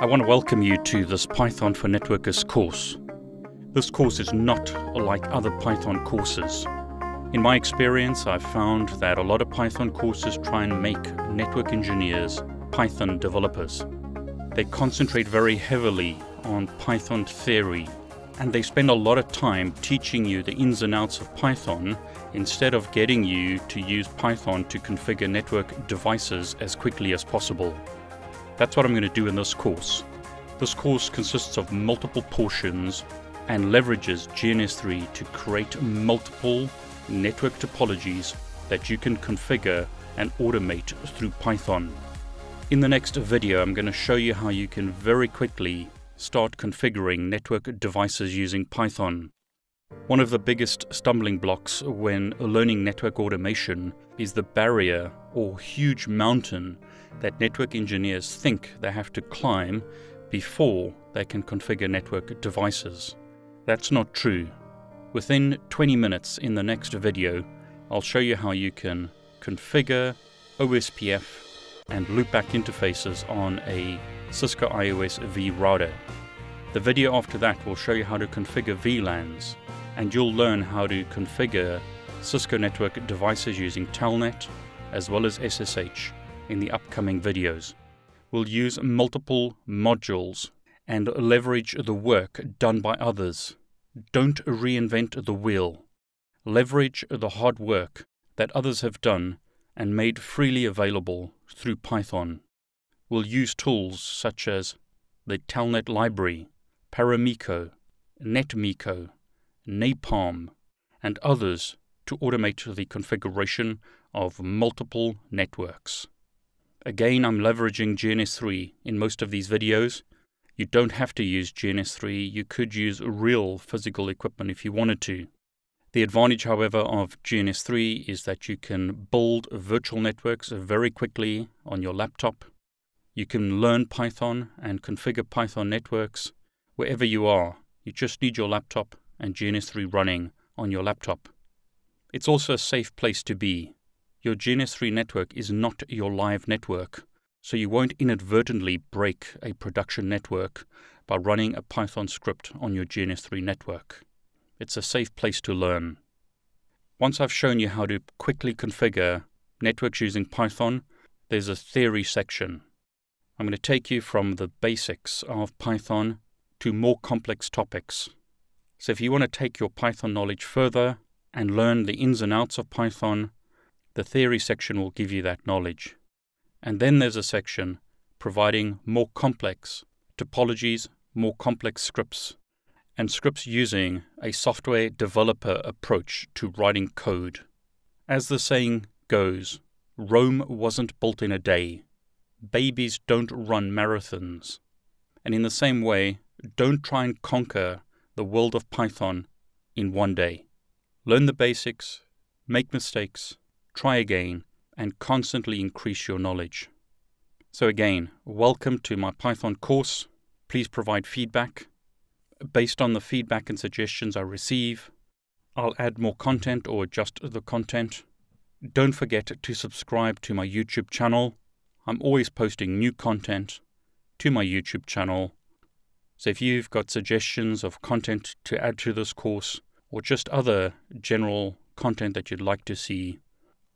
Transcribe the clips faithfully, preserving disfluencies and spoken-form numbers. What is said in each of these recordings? I want to welcome you to this Python for Networkers course. This course is not like other Python courses. In my experience, I've found that a lot of Python courses try and make network engineers Python developers. They concentrate very heavily on Python theory, and they spend a lot of time teaching you the ins and outs of Python instead of getting you to use Python to configure network devices as quickly as possible. That's what I'm going to do in this course. This course consists of multiple portions and leverages G N S three to create multiple network topologies that you can configure and automate through Python. In the next video, I'm going to show you how you can very quickly start configuring network devices using Python. One of the biggest stumbling blocks when learning network automation is the barrier or huge mountain that network engineers think they have to climb before they can configure network devices. That's not true. Within twenty minutes in the next video, I'll show you how you can configure O S P F and loopback interfaces on a Cisco I O S V router. The video after that will show you how to configure V LANs, and you'll learn how to configure Cisco network devices using Telnet as well as S S H. In the upcoming videos, we'll use multiple modules and leverage the work done by others. Don't reinvent the wheel. Leverage the hard work that others have done and made freely available through Python. We'll use tools such as the Telnet library, Paramiko, Netmiko, Napalm, and others to automate the configuration of multiple networks. Again, I'm leveraging G N S three in most of these videos. You don't have to use G N S three, you could use real physical equipment if you wanted to. The advantage, however, of G N S three is that you can build virtual networks very quickly on your laptop. You can learn Python and configure Python networks wherever you are. You just need your laptop and G N S three running on your laptop. It's also a safe place to be. Your G N S three network is not your live network, so you won't inadvertently break a production network by running a Python script on your G N S three network. It's a safe place to learn. Once I've shown you how to quickly configure networks using Python, there's a theory section. I'm going to take you from the basics of Python to more complex topics. So if you want to take your Python knowledge further and learn the ins and outs of Python, the theory section will give you that knowledge. And then there's a section providing more complex topologies, more complex scripts, and scripts using a software developer approach to writing code. As the saying goes, Rome wasn't built in a day. Babies don't run marathons. And in the same way, don't try and conquer the world of Python in one day. Learn the basics, make mistakes, try again, and constantly increase your knowledge. So again, welcome to my Python course. Please provide feedback. Based on the feedback and suggestions I receive, I'll add more content or adjust the content. Don't forget to subscribe to my YouTube channel. I'm always posting new content to my YouTube channel. So if you've got suggestions of content to add to this course, or just other general content that you'd like to see,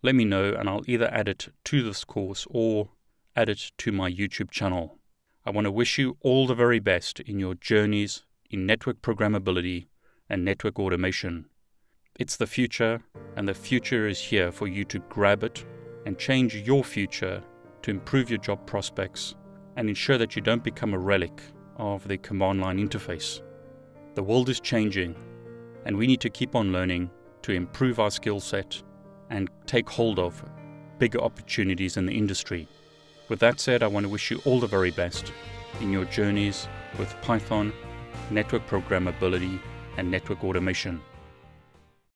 let me know and I'll either add it to this course or add it to my YouTube channel. I want to wish you all the very best in your journeys in network programmability and network automation. It's the future, and the future is here for you to grab it and change your future to improve your job prospects and ensure that you don't become a relic of the command line interface. The world is changing, and we need to keep on learning to improve our skill set and take hold of bigger opportunities in the industry. With that said, I want to wish you all the very best in your journeys with Python, network programmability, and network automation.